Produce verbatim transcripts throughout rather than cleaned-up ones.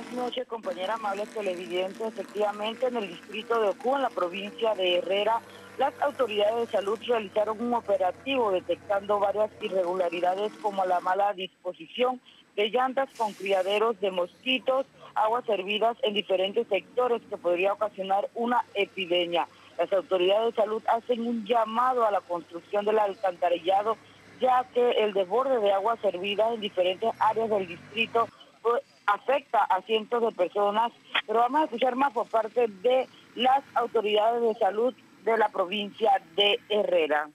Buenas noches, compañera, amables televidentes. Efectivamente, en el distrito de Ocú, en la provincia de Herrera, las autoridades de salud realizaron un operativo detectando varias irregularidades como la mala disposición de llantas con criaderos de mosquitos, aguas hervidas en diferentes sectores que podría ocasionar una epidemia. Las autoridades de salud hacen un llamado a la construcción del alcantarillado, ya que el desborde de aguas hervidas en diferentes áreas del distrito afecta a cientos de personas, pero vamos a escuchar más por parte de las autoridades de salud de la provincia de Herrera.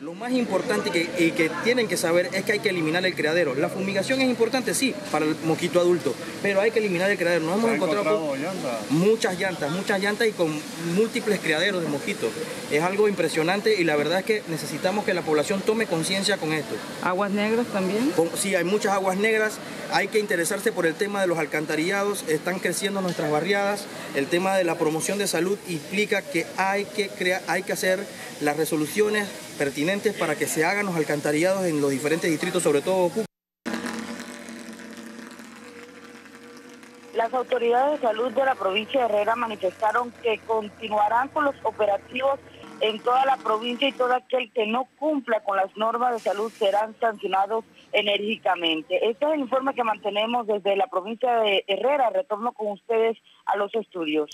Lo más importante que, y que tienen que saber es que hay que eliminar el criadero. La fumigación es importante, sí, para el mosquito adulto, pero hay que eliminar el criadero. Nos hemos encontrado, encontrado llantas. muchas llantas, muchas llantas y con múltiples criaderos de mosquitos. Es algo impresionante y la verdad es que necesitamos que la población tome conciencia con esto. ¿Aguas negras también? Con, sí, hay muchas aguas negras. Hay que interesarse por el tema de los alcantarillados. Están creciendo nuestras barriadas. El tema de la promoción de salud implica que hay que, crear, hay que hacer las resoluciones pertinentes para que se hagan los alcantarillados en los diferentes distritos, sobre todo Ocú. Las autoridades de salud de la provincia de Herrera manifestaron que continuarán con los operativos en toda la provincia y todo aquel que no cumpla con las normas de salud serán sancionados enérgicamente. Este es el informe que mantenemos desde la provincia de Herrera. Retorno con ustedes a los estudios.